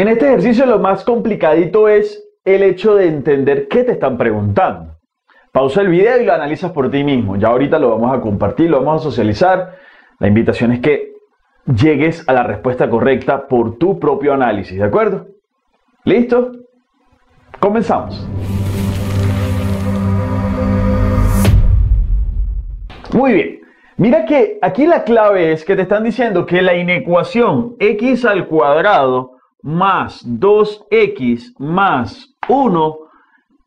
En este ejercicio lo más complicadito es el hecho de entender qué te están preguntando. Pausa el video y lo analizas por ti mismo. Ya ahorita lo vamos a compartir, lo vamos a socializar. La invitación es que llegues a la respuesta correcta por tu propio análisis, ¿de acuerdo? ¿Listo? Comenzamos. Muy bien. Mira que aquí la clave es que te están diciendo que la inecuación x al cuadrado más 2x más 1,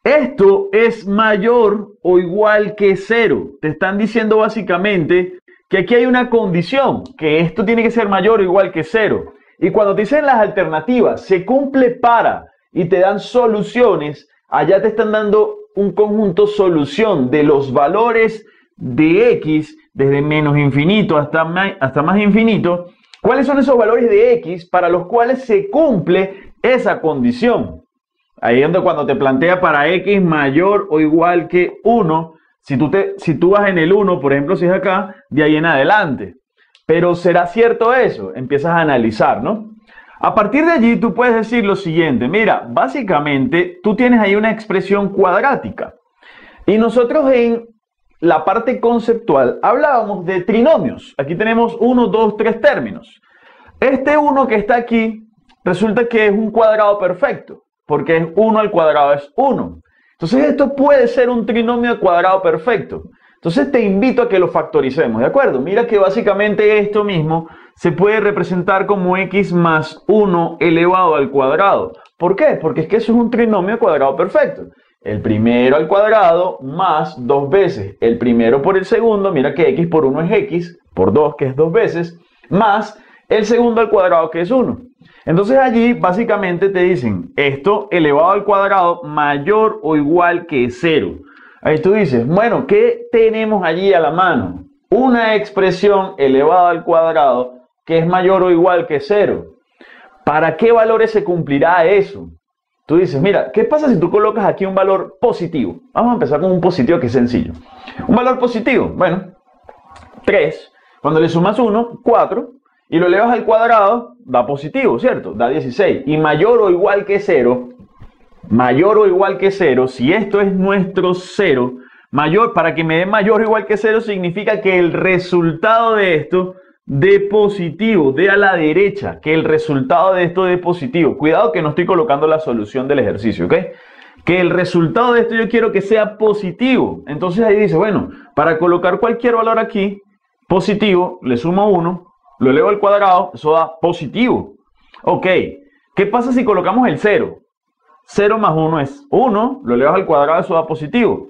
esto es mayor o igual que 0. Te están diciendo básicamente que aquí hay una condición, que esto tiene que ser mayor o igual que 0. Y cuando te dicen las alternativas, se cumple para y te dan soluciones, allá te están dando un conjunto solución de los valores de x desde menos infinito hasta más infinito. ¿Cuáles son esos valores de x para los cuales se cumple esa condición? Ahí es donde cuando te plantea para x mayor o igual que 1, si tú vas en el 1, por ejemplo, si es acá, de ahí en adelante. Pero ¿será cierto eso? Empiezas a analizar, ¿no? A partir de allí tú puedes decir lo siguiente. Mira, básicamente tú tienes ahí una expresión cuadrática. Y nosotros en la parte conceptual hablábamos de trinomios. Aquí tenemos 1, 2, 3 términos. Este 1 que está aquí resulta que es un cuadrado perfecto, porque es 1 al cuadrado es 1. Entonces esto puede ser un trinomio al cuadrado perfecto. Entonces te invito a que lo factoricemos, ¿de acuerdo? Mira que básicamente esto mismo se puede representar como x más 1 elevado al cuadrado. ¿Por qué? Porque es que eso es un trinomio al cuadrado perfecto. El primero al cuadrado más 2 veces el primero por el segundo, mira que x por 1 es x, por 2 que es 2 veces, más el segundo al cuadrado que es 1. Entonces allí básicamente te dicen esto elevado al cuadrado mayor o igual que 0. Ahí tú dices, bueno, ¿qué tenemos allí a la mano? Una expresión elevada al cuadrado que es mayor o igual que 0. ¿Para qué valores se cumplirá eso? Tú dices, mira, ¿qué pasa si tú colocas aquí un valor positivo? Vamos a empezar con un positivo que es sencillo. Un valor positivo, bueno, 3. Cuando le sumas 1, 4. Y lo elevas al cuadrado, da positivo, ¿cierto? Da 16. Y mayor o igual que 0, si esto es nuestro 0, mayor, para que me dé mayor o igual que 0, significa que el resultado de esto dé positivo, dé a la derecha, que el resultado de esto dé positivo. Cuidado que no estoy colocando la solución del ejercicio, ¿ok? Que el resultado de esto yo quiero que sea positivo. Entonces ahí dice, bueno, para colocar cualquier valor aquí, positivo, le sumo 1, lo elevo al cuadrado, eso da positivo. Ok, ¿qué pasa si colocamos el 0? 0 más 1 es 1, lo elevas al cuadrado, eso da positivo.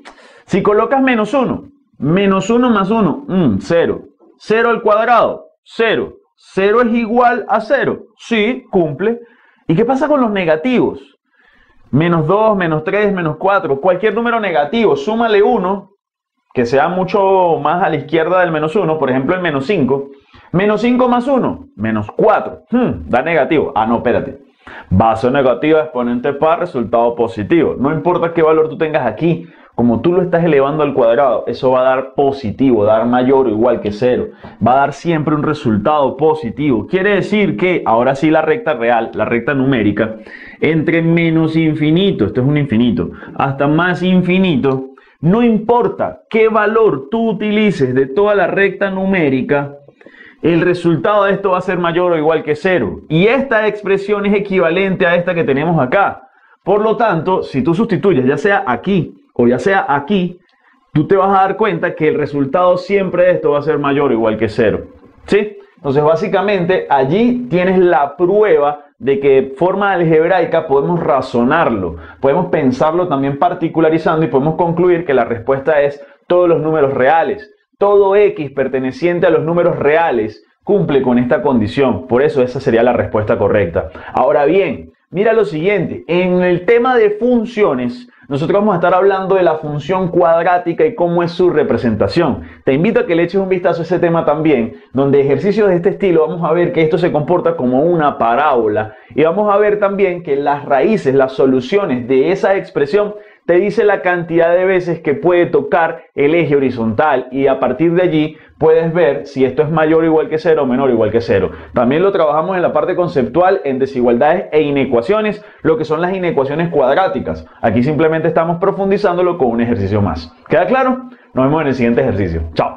Si colocas menos 1, menos 1 más 1, 0. 0 al cuadrado, 0. 0 es igual a 0. Sí, cumple. ¿Y qué pasa con los negativos? Menos 2, menos 3, menos 4. Cualquier número negativo, súmale 1, que sea mucho más a la izquierda del menos 1. Por ejemplo, el menos 5. Menos 5 más 1, menos 4. Da negativo. Ah, no, espérate. Base negativa, exponente par, resultado positivo. No importa qué valor tú tengas aquí. Como tú lo estás elevando al cuadrado, eso va a dar positivo, dar mayor o igual que 0. Va a dar siempre un resultado positivo. Quiere decir que, ahora sí la recta real, la recta numérica, entre menos infinito, esto es un infinito, hasta más infinito, no importa qué valor tú utilices de toda la recta numérica, el resultado de esto va a ser mayor o igual que 0. Y esta expresión es equivalente a esta que tenemos acá. Por lo tanto, si tú sustituyes, ya sea aquí, o ya sea aquí, tú te vas a dar cuenta que el resultado siempre de esto va a ser mayor o igual que 0. ¿Sí? Entonces básicamente allí tienes la prueba de que de forma algebraica podemos razonarlo, podemos pensarlo también particularizando y podemos concluir que la respuesta es todos los números reales. Todo x perteneciente a los números reales cumple con esta condición. Por eso esa sería la respuesta correcta. Ahora bien, mira lo siguiente, en el tema de funciones, nosotros vamos a estar hablando de la función cuadrática y cómo es su representación. Te invito a que le eches un vistazo a ese tema también, donde ejercicios de este estilo vamos a ver que esto se comporta como una parábola y vamos a ver también que las raíces, las soluciones de esa expresión te dice la cantidad de veces que puede tocar el eje horizontal y a partir de allí puedes ver si esto es mayor o igual que 0 o menor o igual que 0. También lo trabajamos en la parte conceptual en desigualdades e inecuaciones, lo que son las inecuaciones cuadráticas. Aquí simplemente estamos profundizándolo con un ejercicio más. ¿Queda claro? Nos vemos en el siguiente ejercicio. Chao.